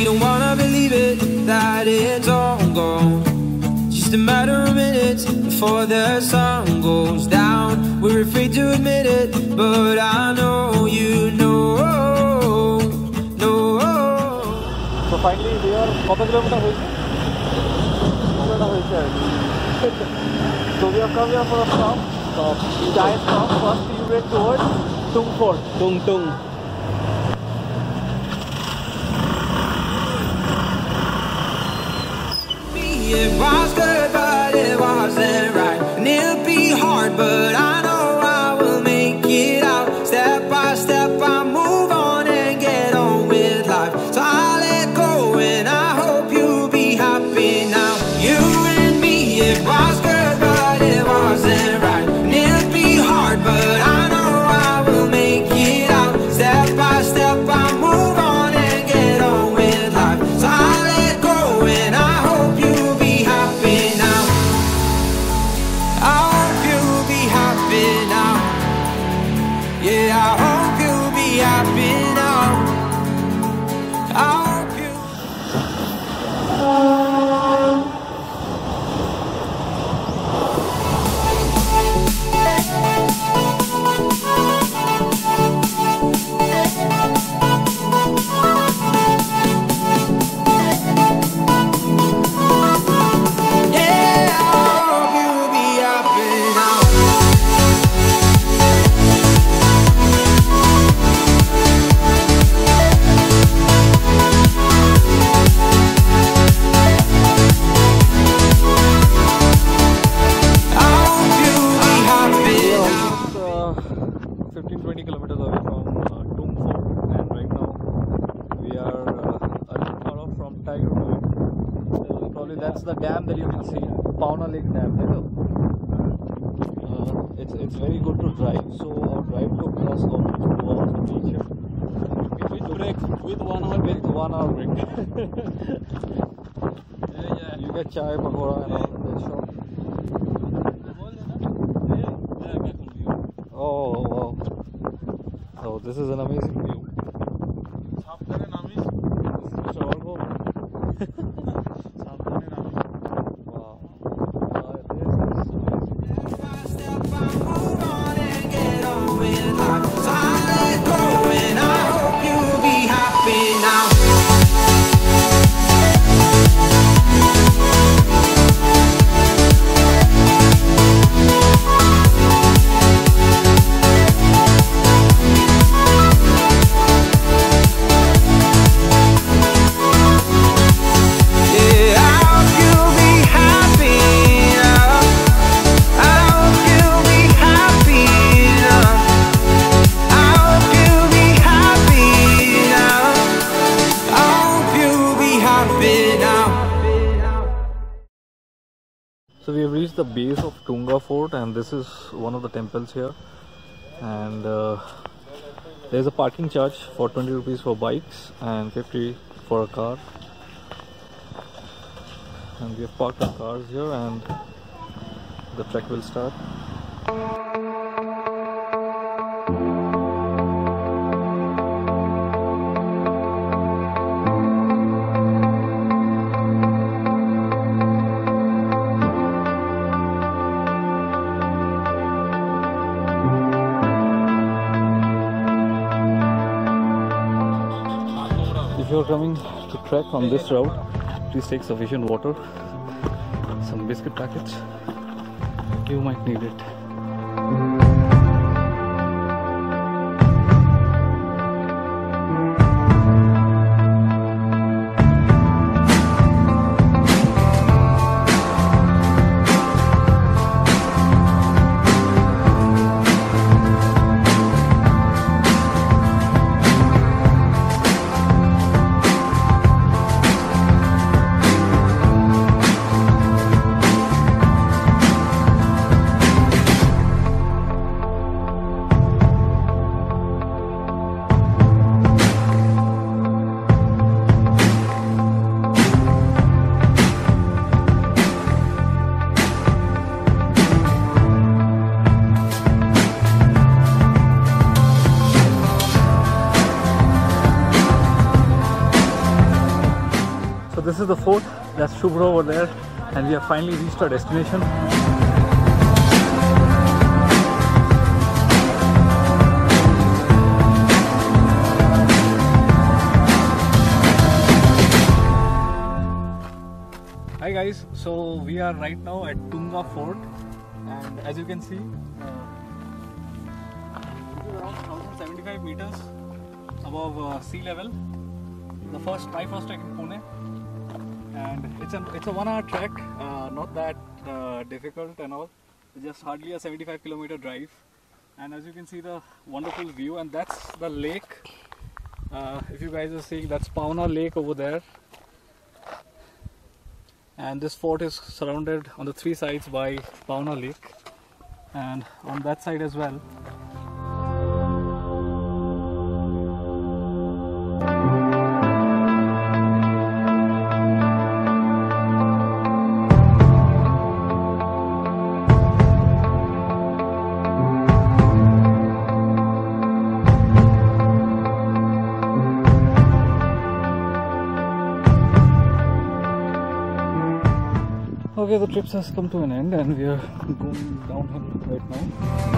We don't wanna believe it, that it's all gone. Just a matter of minutes before the sun goes down. We're afraid to admit it, but I know you know. So finally we are 4 kilometers. So we have come here for a stop. Giant stop, first you went towards Tunga Fort. Tunga. It was good, but it wasn't right, and it'll be hard, but I know I will make it out. Step by step, I move on and get on with life. So I let go, and I hope you'll be happy now. You and me, it was good, but it wasn't right, and it'll be hard, but I know I will make it out. Step by step, I move on and get on with life. So I let go, and I hope you. That's the dam that you can see, Pawna Lake Dam. It's very good to drive. So our drive took us almost 2 hours to reach here. With one hour break. Yeah. You get chai, pakora, and all that shop. Oh wow! So this is an amazing view. After an amazing shower. So we have reached the base of Tunga Fort, and this is one of the temples here. And there's a parking charge for 20 rupees for bikes and 50 for a car. And we have parked our cars here, and the trek will start. If you are coming to trek on this route, please take sufficient water, some biscuit packets, you might need it. So this is the fort, that's Shubhra over there, and we have finally reached our destination. Hi guys, so we are right now at Tunga Fort, and as you can see, around 1075 meters above sea level. My first trek in Pune, and it's a 1 hour trek, not that difficult and all. It's just hardly a 75-kilometer drive, and as you can see, the wonderful view, and that's the lake. If you guys are seeing, that's Pawna Lake over there. And this fort is surrounded on the three sides by Pawna Lake, and on that side as well. Okay, the trip has come to an end and we are going downhill right now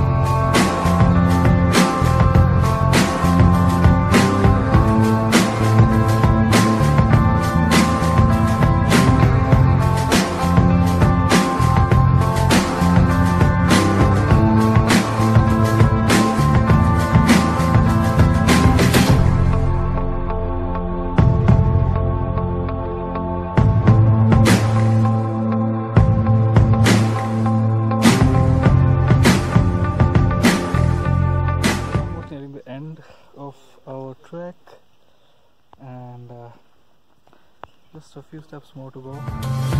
of our trek, and just a few steps more to go.